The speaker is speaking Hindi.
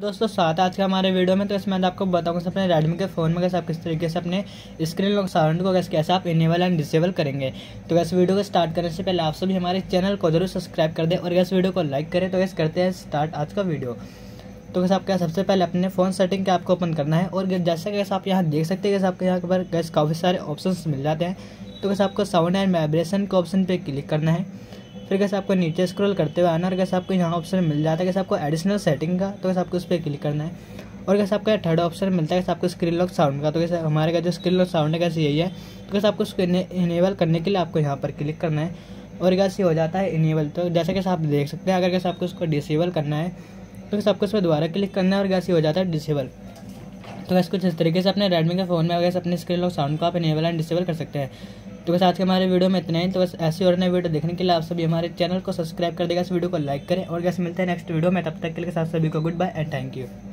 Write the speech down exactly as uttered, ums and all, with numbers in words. दोस्तों साथ आज के हमारे वीडियो में तो इसमें मैं आपको बताऊंगा अपने रेडमी के फ़ोन में कैसे आप किस तरीके से अपने स्क्रीन लॉक साउंड को कैसे कैसे आप इनेबल एंड डिसेबल करेंगे। तो इस वीडियो को स्टार्ट करने से पहले आप सभी हमारे चैनल को जरूर सब्सक्राइब कर दें और इस वीडियो को लाइक करें। तो कैसे करते हैं स्टार्ट आज का वीडियो। तो कैसे आपका सबसे पहले अपने फ़ोन सेटिंग के आपको ओपन करना है और जैसा कैसे आप यहाँ देख सकते हैं कैसे आपके यहाँ पर कैसे काफ़ी सारे ऑप्शन मिल जाते हैं। तो कैसे आपको साउंड एंड वाइब्रेशन के ऑप्शन पर क्लिक करना है, फिर कैसे आपको नीचे स्क्रॉल करते हुए आना और कैसे आपको यहाँ ऑप्शन मिल जाता है कैसे आपको एडिशनल सेटिंग का, तो कैसे आपको उस पर क्लिक करना है और कैसे आपका थर्ड ऑप्शन मिलता है कैसे आपको स्क्रीन लॉक साउंड का। तो कैसे हमारे का जो स्क्रीन लॉक साउंड है कैसे यही है, तो कैसे आपको उसको इनेबल करने के लिए आपको यहाँ पर क्लिक करना है और कैसे हो जाता है इनेबल। तो जैसे कैसे आप देख सकते हैं अगर कैसे आपको उसको डिसेबल करना है तो कैसे आपको उस पर दोबारा क्लिक करना है और कैसे हो जाता है डिसेबल। तो कैसे कुछ इस तरीके से अपने रेडमी के फ़ोन में कैसे अपने स्क्रीन लॉक साउंड को आप इनेबल एंड डिसेबल कर सकते हैं। तो बस आज के हमारे वीडियो में इतना ही। तो बस ऐसी और नए वीडियो देखने के लिए आप सभी हमारे चैनल को सब्सक्राइब कर देगा, इस वीडियो को लाइक करें और कैसे मिलते हैं नेक्स्ट वीडियो में। तब तक के लिए आप सभी को good bye and thank you.